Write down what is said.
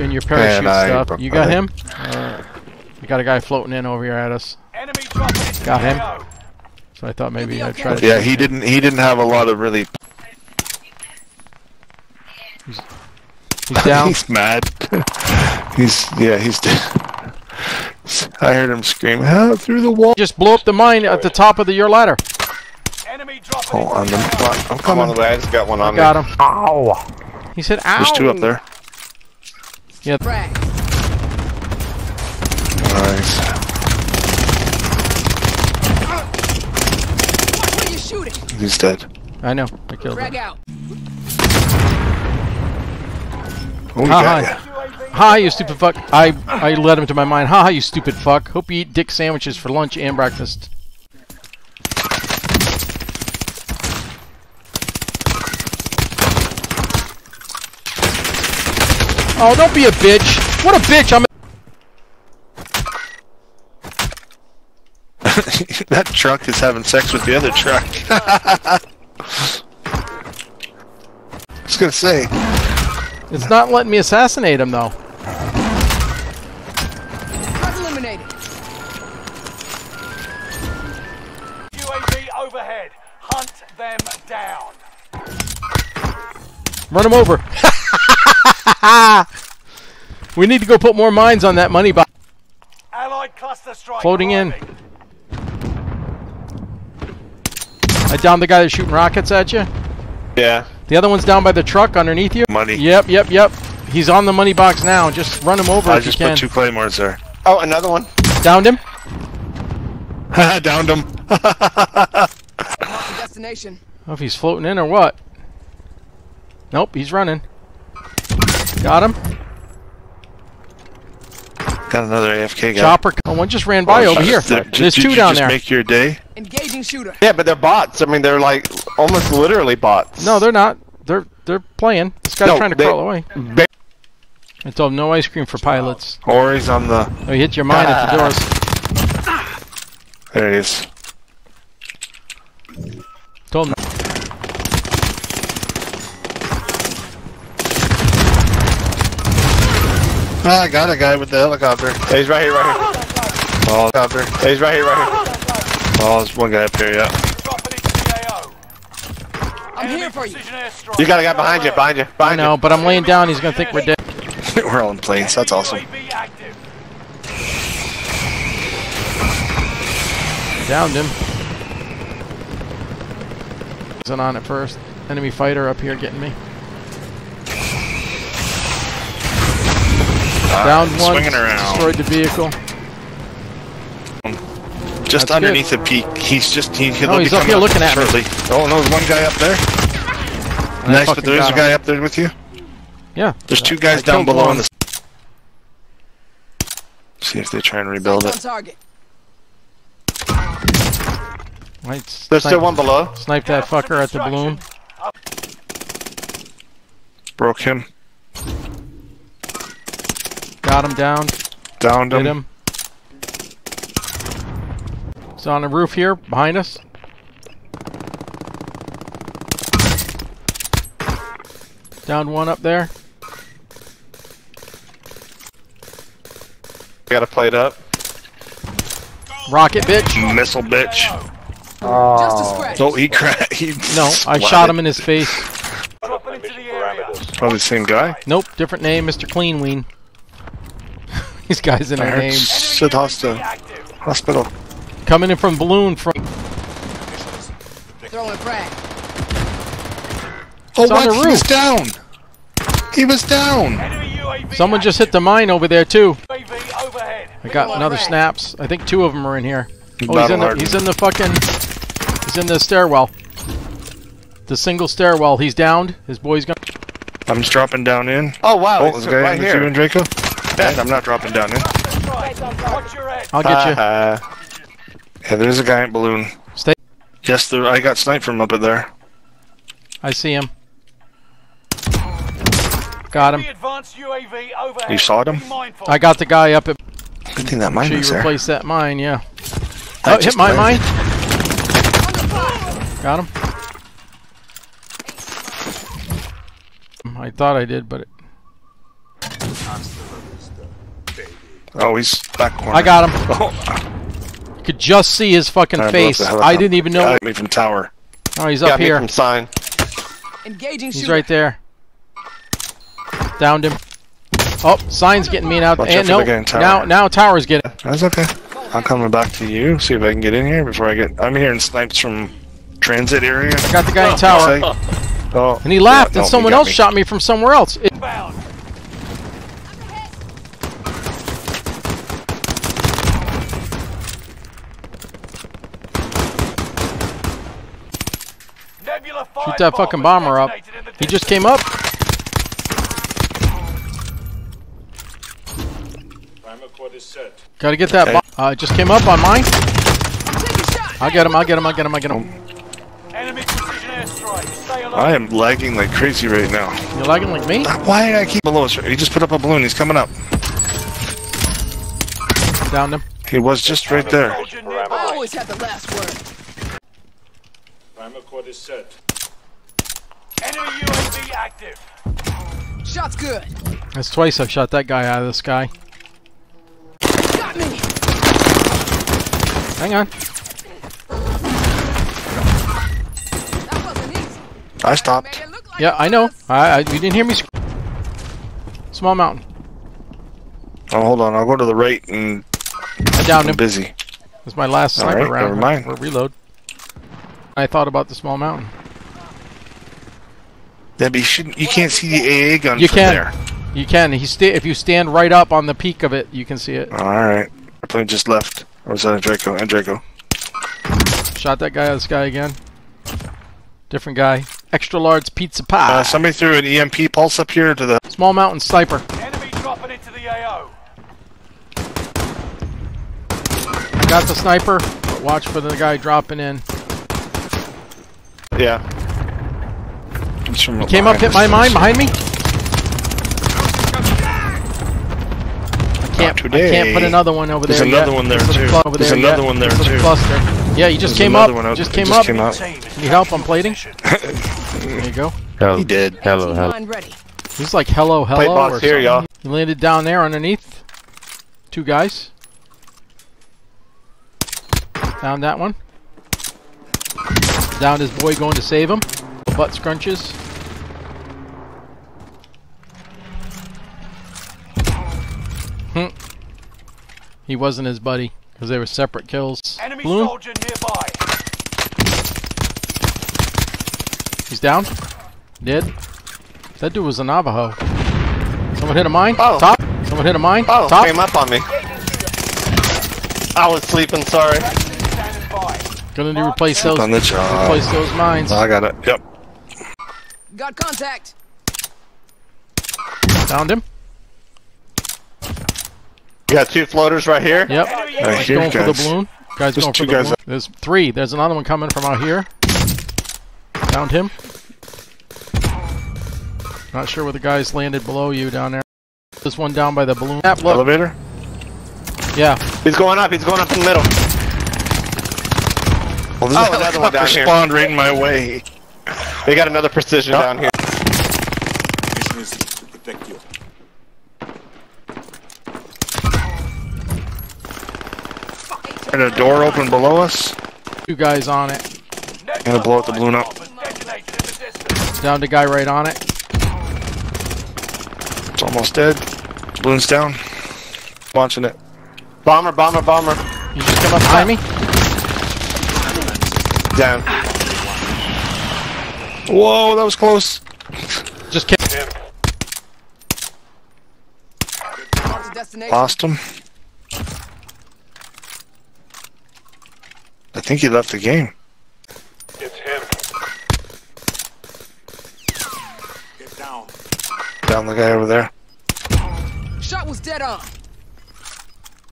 in your parachute stuff. You got him? We got a guy floating in over here at us. Got him. So I thought maybe I'd try to... Yeah, he didn't have a lot of really... He's down? He's mad. He's dead. I heard him scream, help, through the wall. Just blow up the mine at the top of your ladder. Oh, I'm coming. On the way. I just got one on me. Got him. Ow. He said, ow. There's two up there. Yeah. Nice. What are you shooting? He's dead. I know. I killed him. Out. Oh, ha ha, you stupid fuck. I led him to my mind. Ha ha, you stupid fuck. Hope you eat dick sandwiches for lunch and breakfast. Oh, don't be a bitch. What a bitch. That truck is having sex with the other truck. I was gonna say. It's not letting me assassinate him, though. Eliminated. UAV overhead. Hunt them down. Run them over. We need to go put more mines on that money box. Allied cluster strike floating in. I downed the guy that's shooting rockets at you. Yeah. The other one's down by the truck underneath you. Money. Yep, yep, yep. He's on the money box now. Just run him over if you can. I just put two claymores there. Oh, another one. Downed him. Downed him. Destination. I don't know if he's floating in or what. Nope, he's running. Got him. Got another AFK guy. Chopper. Oh, one just ran by over here. There's two down there. Make your day. Engaging shooter. Yeah, but they're bots. I mean, they're like almost literally bots. No, they're not. They're playing. This guy's trying to crawl away. I told him no ice cream for pilots. Or he's on the. Oh, he hit your mine at the doors. There he is. Told him. I got a guy with the helicopter. Hey, he's right here, right here. Oh, helicopter. Hey, he's right here, right here. Oh, there's one guy up here, yeah. I'm here for you. You got a guy behind you, behind you, behind you. I know, but I'm laying down. He's going to think we're dead. We're all in planes. That's awesome. Downed him. Wasn't on at first. Enemy fighter up here getting me. Down one, swinging around. Destroyed the vehicle. Just underneath the peak, he's just... he's up here looking at me. Oh, no, there's one guy up there. Nice, but there is a guy up there with you? Yeah. There's two guys down below. See if they try and rebuild it. There's still one below. Snipe that fucker at the balloon. Broke him. Got him down. Downed him. Hit him. He's on the roof here, behind us. Downed one up there. Got to plate up. Rocket, bitch. Missile, bitch. Oh. Oh, he cracked. No, I shot him in his face. Probably the same guy? Nope, different name, Mr. Cleanween. These guys in our name. Shit, hospital. Coming in from balloon from. Throwing frag. Oh, what? He was down. He was down. Someone just hit the mine over there too. I got another snaps. I think two of them are in here. Oh, he's in the stairwell. The single stairwell. He's downed. His boy's gone. I'm just dropping down in. Oh wow! Oh, this guy right here. You and Draco. I'm not dropping down in. I'll get you. Yeah, there's a guy in balloon. Stay. Yes, I got sniped from up there. I see him. Got him. You saw him? I got the guy up at... Good thing that mine was there. Replace that mine, yeah. Oh, hit my mine. Got him. I thought I did, but... Oh, he's back corner. I got him. Oh. You could just see his fucking face. I didn't even know. Got me from tower. Oh, he's up here. Sign. Engaging. He's right there. Downed him. Oh, sign's getting me now. And no, now tower's getting. That's okay. I'm coming back to you. See if I can get in here before I get. I'm hearing snipes from transit area. I got the guy in tower. Oh, and he laughed, and someone else shot me from somewhere else. Shoot that fucking bomber up. He just came up. Gotta get that. Just came up on mine. I'll get him, I'll get him, I'll get him, I'll get him. I am lagging like crazy right now. You're lagging like me? Why did I keep below us? He just put up a balloon, he's coming up. Downed him. He was just right there. I always have the last word. Primer cord is set. Enemy UAV active. Shot's good. That's twice I've shot that guy out of the sky. Got me. Hang on. That wasn't easy. I stopped. Like yeah, I know. You didn't hear me scream. Small mountain. Oh, hold on. I'll go to the right and. I downed him. Busy. That's my last sniper round. Never mind. We're reload. I thought about the small mountain. Yeah, but you can't see the AA gun from there. You can. If you stand right up on the peak of it, you can see it. Alright. Our plane just left. Or was that ondrako? Ondrako. Shot that guy out of the sky again. Different guy. Extra large pizza pie. Somebody threw an EMP pulse up here to the... Small mountain sniper. Enemy dropping into the AO. I got the sniper, but watch for the guy dropping in. Yeah. He came up, hit my mine behind me. I can't put another one over there. There's another one there too. There's another one there too. Yeah, he just came up. Just came up. Can you help? I'm plating. There you go. He did. Hello, hello. He's like hello, hello. Plate box here, y'all. He landed down there underneath. Two guys. Found that one. Down his boy, going to save him. Butt scrunches. Hm. He wasn't his buddy because they were separate kills. Enemy soldier nearby. He's down. Dead. That dude was a Navajo. Someone hit a mine. Oh. Top. Someone hit a mine. Oh, top. Came up on me. I was sleeping. Sorry. Gonna need to replace those. On the job. Replace those mines. I got it. Yep. Got contact. Found him. You got two floaters right here. Yep. Right here, going for the balloon. Guys, going for the balloon. There's three. There's another one coming from out here. Found him. Not sure where the guys landed below you down there. This one down by the balloon. Elevator. Yeah. He's going up. He's going up in the middle. Well, oh, another one down here. Spawned right in my way. They got another precision down here. Mission is to protect you. And a door open below us. Two guys on it. I'm gonna blow up the balloon up. Downed a guy right on it. It's almost dead. Balloon's down. Launching it. Bomber, bomber, bomber. You just come up behind me. Down. Whoa, that was close. Just kidding. Yeah. Lost him. I think he left the game. It's him. Get down. Down the guy over there. Shot was dead on.